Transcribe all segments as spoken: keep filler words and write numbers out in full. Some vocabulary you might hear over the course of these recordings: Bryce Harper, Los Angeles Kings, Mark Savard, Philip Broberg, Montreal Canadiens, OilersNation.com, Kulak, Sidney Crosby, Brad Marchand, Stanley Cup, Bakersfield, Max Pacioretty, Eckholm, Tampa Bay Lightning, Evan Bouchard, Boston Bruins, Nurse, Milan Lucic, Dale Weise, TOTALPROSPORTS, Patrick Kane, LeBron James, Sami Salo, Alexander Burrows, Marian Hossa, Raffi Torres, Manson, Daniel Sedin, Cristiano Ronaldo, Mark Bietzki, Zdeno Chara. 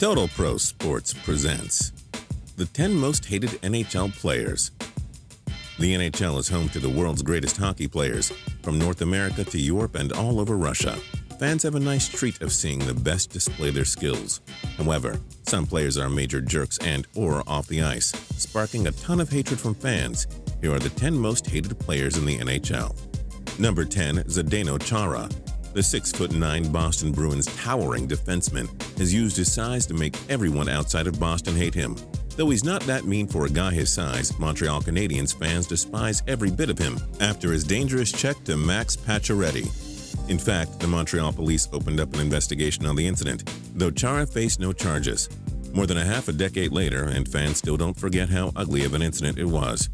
Total Pro Sports presents the ten most hated N H L players. The N H L is home to the world's greatest hockey players, from North America to Europe and all over Russia. Fans have a nice treat of seeing the best display their skills. However, some players are major jerks and or off the ice, sparking a ton of hatred from fans. Here are the ten most hated players in the N H L. Number ten, Zdeno Chara. The six foot nine Boston Bruins towering defenseman has used his size to make everyone outside of Boston hate him. Though he's not that mean for a guy his size, Montreal Canadiens fans despise every bit of him after his dangerous check to Max Pacioretty. In fact, the Montreal police opened up an investigation on the incident, though Chara faced no charges. More than a half a decade later, and fans still don't forget how ugly of an incident it was.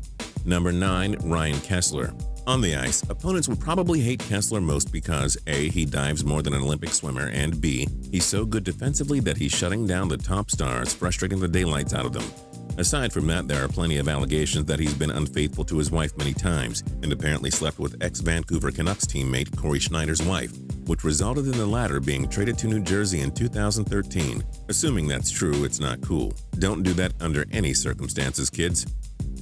Number nine, Ryan Kesler. On the ice, opponents will probably hate Kesler most because A. He dives more than an Olympic swimmer, and B. He's so good defensively that he's shutting down the top stars, frustrating the daylights out of them. Aside from that, there are plenty of allegations that he's been unfaithful to his wife many times and apparently slept with ex-Vancouver Canucks teammate Corey Schneider's wife, which resulted in the latter being traded to New Jersey in two thousand thirteen. Assuming that's true, it's not cool. Don't do that under any circumstances, kids.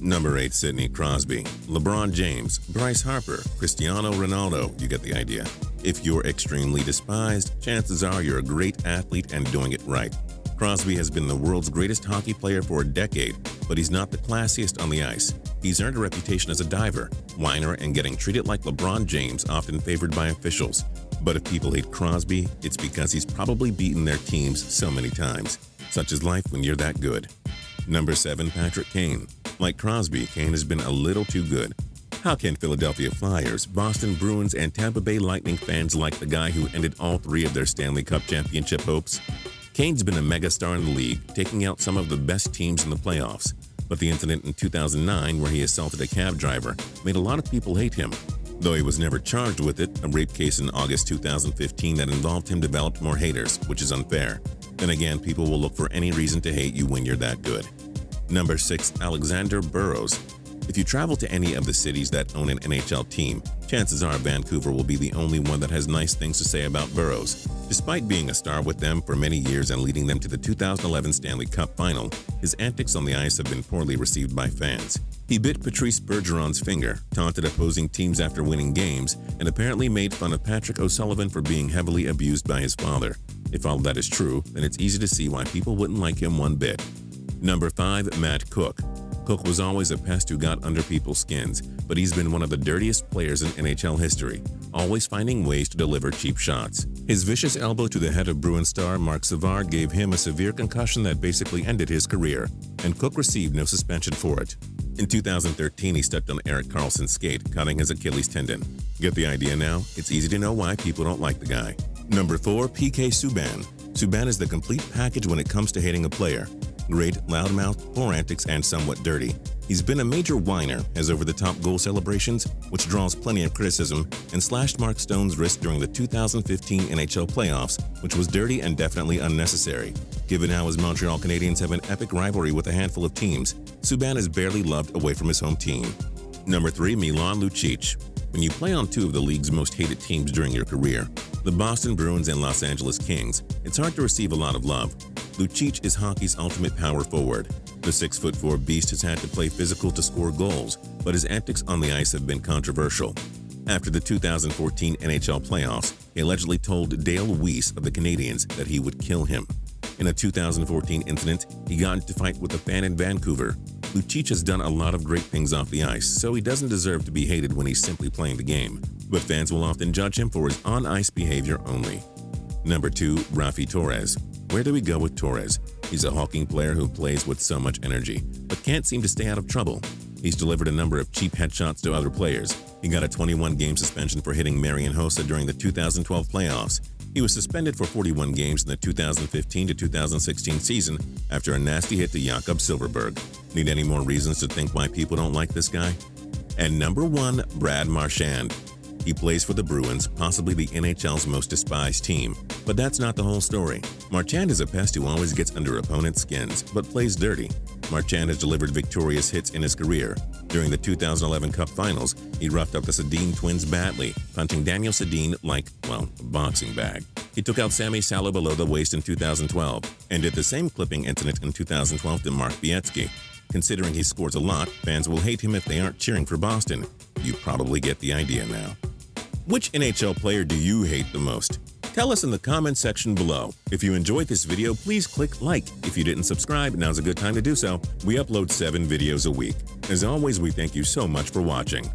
Number eight, Sidney Crosby. LeBron James, Bryce Harper, Cristiano Ronaldo, you get the idea. If you're extremely despised, chances are you're a great athlete and doing it right. Crosby has been the world's greatest hockey player for a decade, but he's not the classiest on the ice. He's earned a reputation as a diver, whiner, and getting treated like LeBron James, often favored by officials. But if people hate Crosby, it's because he's probably beaten their teams so many times. Such is life when you're that good. Number seven, Patrick Kane. Like Crosby, Kane has been a little too good. How can Philadelphia Flyers, Boston Bruins, and Tampa Bay Lightning fans like the guy who ended all three of their Stanley Cup championship hopes? Kane's been a megastar in the league, taking out some of the best teams in the playoffs. But the incident in two thousand nine where he assaulted a cab driver made a lot of people hate him. Though he was never charged with it, a rape case in August two thousand fifteen that involved him developed more haters, which is unfair. Then again, people will look for any reason to hate you when you're that good. Number six, Alexander Burrows. If you travel to any of the cities that own an N H L team, chances are Vancouver will be the only one that has nice things to say about Burrows. Despite being a star with them for many years and leading them to the two thousand eleven Stanley Cup final, his antics on the ice have been poorly received by fans. He bit Patrice Bergeron's finger, taunted opposing teams after winning games, and apparently made fun of Patrick O'Sullivan for being heavily abused by his father. If all that is true, then it's easy to see why people wouldn't like him one bit. Number five, Matt Cooke. Cooke was always a pest who got under people's skins, but he's been one of the dirtiest players in N H L history, always finding ways to deliver cheap shots. His vicious elbow to the head of Bruins star Mark Savard gave him a severe concussion that basically ended his career, and Cooke received no suspension for it. In two thousand thirteen, he stepped on Eric Carlson's skate, cutting his Achilles tendon. Get the idea now? It's easy to know why people don't like the guy. Number four, P K. Subban. Subban is the complete package when it comes to hating a player. Great, loudmouth, poor antics, and somewhat dirty. He's been a major whiner, has over-the-top goal celebrations, which draws plenty of criticism, and slashed Mark Stone's wrist during the two thousand fifteen N H L playoffs, which was dirty and definitely unnecessary. Given how his Montreal Canadiens have an epic rivalry with a handful of teams, Subban is barely loved away from his home team. Number three, Milan Lucic. When you play on two of the league's most hated teams during your career, the Boston Bruins and Los Angeles Kings, it's hard to receive a lot of love. Lucic is hockey's ultimate power forward. The six foot four beast has had to play physical to score goals, but his antics on the ice have been controversial. After the two thousand fourteen N H L playoffs, he allegedly told Dale Weise of the Canadiens that he would kill him. In a two thousand fourteen incident, he got into a fight with a fan in Vancouver. Lucic has done a lot of great things off the ice, so he doesn't deserve to be hated when he's simply playing the game. But fans will often judge him for his on-ice behavior only. Number two, Raffi Torres. Where do we go with Torres? He's a hulking player who plays with so much energy, but can't seem to stay out of trouble. He's delivered a number of cheap headshots to other players. He got a twenty-one game suspension for hitting Marian Hossa during the two thousand twelve playoffs. He was suspended for forty-one games in the two thousand fifteen to two thousand sixteen season after a nasty hit to Jakob Silverberg. Need any more reasons to think why people don't like this guy? And number one, Brad Marchand. He plays for the Bruins, possibly the N H L's most despised team. But that's not the whole story. Marchand is a pest who always gets under opponents' skins, but plays dirty. Marchand has delivered victorious hits in his career. During the two thousand eleven Cup Finals, he roughed up the Sedin twins badly, punching Daniel Sedin like, well, a boxing bag. He took out Sami Salo below the waist in two thousand twelve and did the same clipping incident in two thousand twelve to Mark Bietzki. Considering he scores a lot, fans will hate him if they aren't cheering for Boston. You probably get the idea now. Which N H L player do you hate the most? Tell us in the comments section below. If you enjoyed this video, please click like. If you didn't subscribe, now's a good time to do so. We upload seven videos a week. As always, we thank you so much for watching.